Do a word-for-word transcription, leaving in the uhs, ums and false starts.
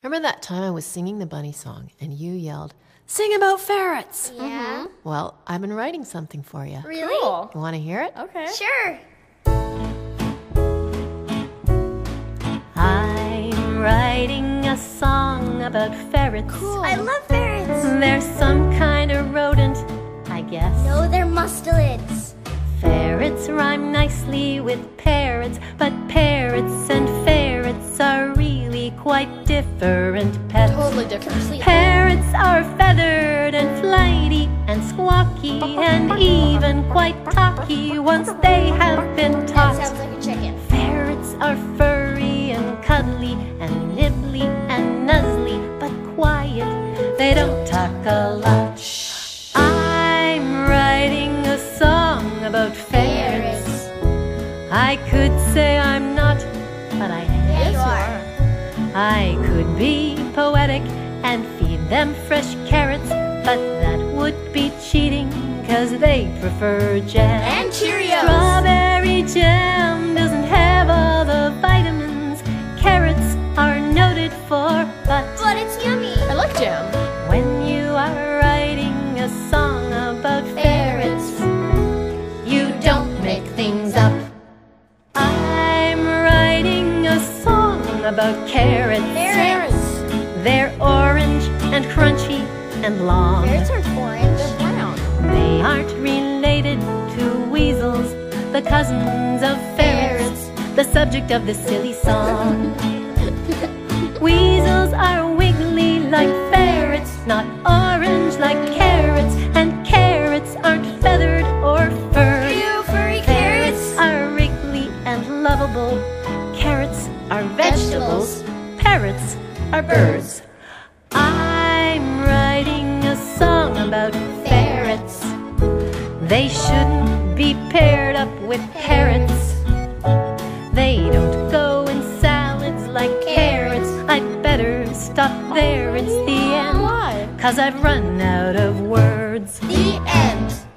Remember that time I was singing the bunny song and you yelled, "Sing about ferrets!" Yeah. Mm-hmm. Well, I've been writing something for you. Really? Cool. You want to hear it? Okay. Sure. I'm writing a song about ferrets. Cool. I love ferrets. They're some kind of rodent, I guess. No, they're mustelids. Ferrets rhyme nicely with parrots, but parrots and ferrets are really quite different pets. Totally different. Parrots are feathered and flighty and squawky and even quite talky once they have been taught. That sounds like a chicken. Ferrets are furry and cuddly and nibbly and nuzzly, but quiet. They don't talk a lot. Shh. I'm writing a song about ferrets. ferrets. I could say I'm not, but I am. Yes, you are. I could be poetic and feed them fresh carrots, but that would be cheating, cause they prefer jam. And Cheerios! Strawberry jam doesn't have all the vitamins carrots are noted for, but... But it's yummy! I like jam! When you are writing a song about ferrets, ferrets you don't make things up. I'm writing a song about carrots. Carrots. They're orange and crunchy and long. Carrots are orange. They're brown. They aren't related to weasels, the cousins of ferrets, the subject of this silly song. Weasels are wiggly like ferrets, not orange like carrots, and carrots aren't feathered or furred. Ew, furry carrots. Ferrets are wriggly and lovable. Carrots are vegetables, parrots are birds. I'm writing a song about ferrets. They shouldn't be paired up with parrots. They don't go in salads like carrots. I'd better stop there, it's the end. Why? Cause I've run out of words. The end.